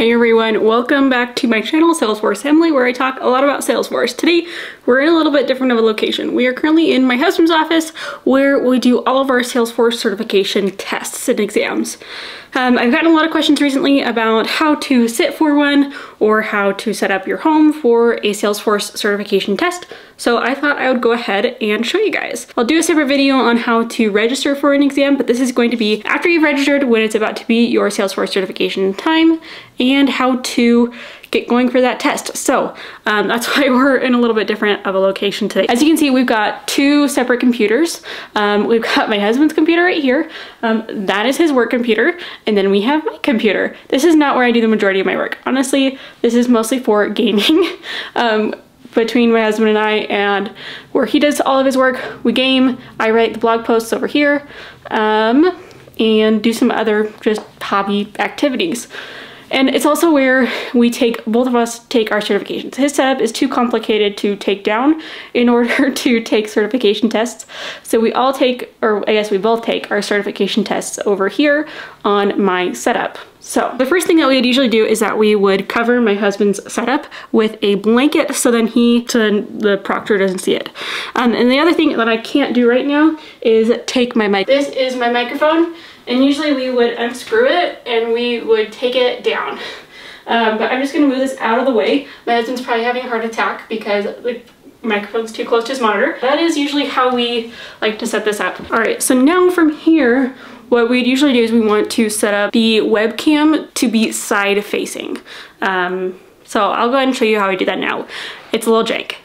Hey everyone, welcome back to my channel, Salesforce Emily, where I talk a lot about Salesforce. Today, we're in a little bit different of a location. We are currently in my husband's office where we do all of our Salesforce certification tests and exams. I've gotten a lot of questions recently about how to sit for one or how to set up your home for a Salesforce certification test. So I thought I would go ahead and show you guys. I'll do a separate video on how to register for an exam, but this is going to be after you've registered when it's about to be your Salesforce certification time and how to get going for that test. So that's why we're in a little bit different of a location today. As you can see, we've got two separate computers. We've got my husband's computer right here. That is his work computer. And then we have my computer. This is not where I do the majority of my work. Honestly, this is mostly for gaming. Between my husband and I, and where he does all of his work, we game, I write the blog posts over here, and do some other just hobby activities. And it's also where we both of us take our certifications. His setup is too complicated to take down in order to take certification tests. So we all take, or I guess we both take our certification tests over here on my setup. So the first thing that we would usually do is that we would cover my husband's setup with a blanket so then the proctor doesn't see it. And the other thing that I can't do right now is take my mic. This is my microphone. And usually we would unscrew it and we would take it down. But I'm just gonna move this out of the way. My husband's probably having a heart attack because the microphone's too close to his monitor. That is usually how we like to set this up. All right, so now from here, what we'd usually do is we want to set up the webcam to be side facing. So I'll go ahead and show you how I do that now. It's a little jank,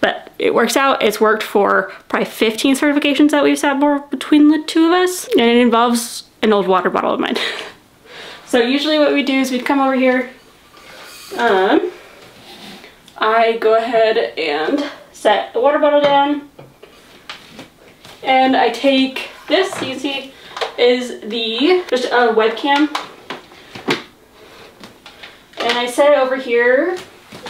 but it works out. It's worked for probably 15 certifications that we've sat for between the two of us, and it involves an old water bottle of mine. So usually what we do is we'd come over here. I go ahead and set the water bottle down, and I take this, you can see, is just a webcam, and I set it over here.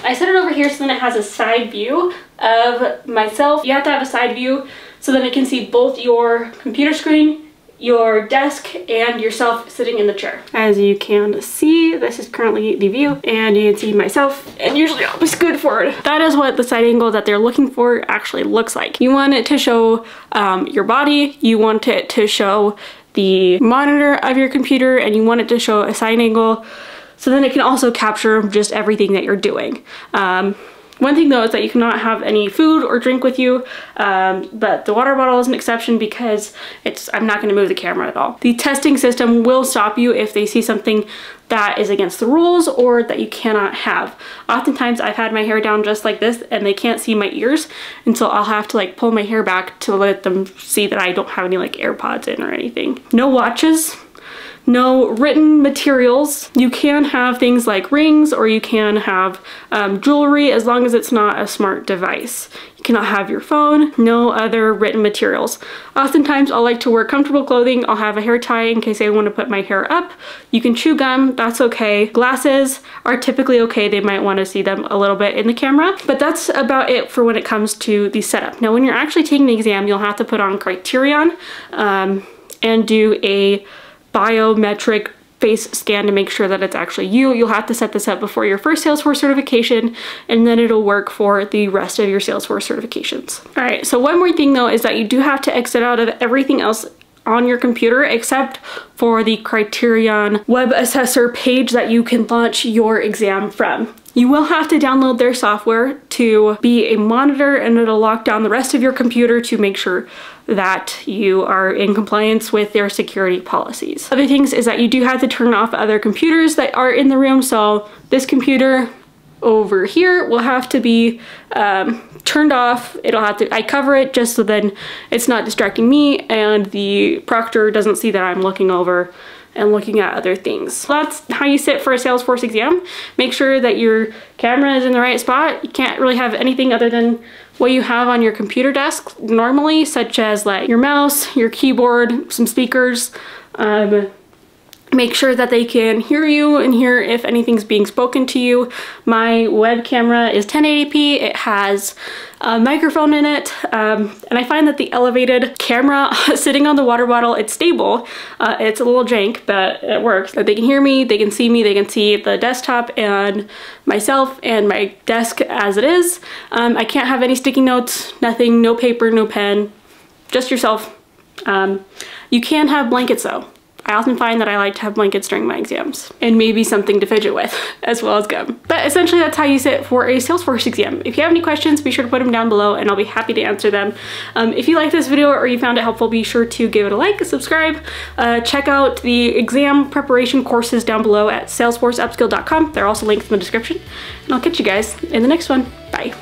I set it over here so then it has a side view of myself. You have to have a side view so that it can see both your computer screen, your desk, and yourself sitting in the chair. As you can see, this is currently the view, and you can see myself, and usually I'll be scooted forward. That is what the side angle that they're looking for actually looks like. You want it to show your body, you want it to show the monitor of your computer, and you want it to show a side angle so then it can also capture just everything that you're doing. One thing though is that you cannot have any food or drink with you, but the water bottle is an exception because I'm not gonna move the camera at all. The testing system will stop you if they see something that is against the rules or that you cannot have. Oftentimes I've had my hair down just like this and they can't see my ears, and so I'll have to like pull my hair back to let them see that I don't have any like AirPods in or anything. No watches. No written materials. You can have things like rings, or you can have jewelry, as long as it's not a smart device. You cannot have your phone, no other written materials. Oftentimes I'll like to wear comfortable clothing. I'll have a hair tie in case I want to put my hair up. You can chew gum, that's okay. Glasses are typically okay. They might want to see them a little bit in the camera, but that's about it for when it comes to the setup. Now when you're actually taking the exam, you'll have to put on Criterion and do a biometric face scan to make sure that it's actually you. You'll have to set this up before your first Salesforce certification, and then it'll work for the rest of your Salesforce certifications. All right, so one more thing though is that you do have to exit out of everything else on your computer except for the Criterion Web Assessor page that you can launch your exam from. You will have to download their software to be a monitor, and it'll lock down the rest of your computer to make sure that you are in compliance with their security policies. Other things is that you do have to turn off other computers that are in the room. So this computer over here will have to be turned off. I cover it just so then it's not distracting me and the proctor doesn't see that I'm looking over and looking at other things. So that's how you sit for a Salesforce exam. Make sure that your camera is in the right spot. You can't really have anything other than what you have on your computer desk normally, such as like your mouse, your keyboard, some speakers, make sure that they can hear you and hear if anything's being spoken to you. My web camera is 1080p, it has a microphone in it, and I find that the elevated camera sitting on the water bottle, it's stable. It's a little jank, but it works. They can hear me, they can see me, they can see the desktop and myself and my desk as it is. I can't have any sticky notes, nothing, no paper, no pen, just yourself. You can have blankets though. I often find that I like to have blankets during my exams and maybe something to fidget with as well as gum. But essentially that's how you sit for a Salesforce exam. If you have any questions, be sure to put them down below and I'll be happy to answer them. If you like this video or you found it helpful, be sure to give it a like, subscribe, check out the exam preparation courses down below at salesforceupskill.com. They're also linked in the description. And I'll catch you guys in the next one. Bye.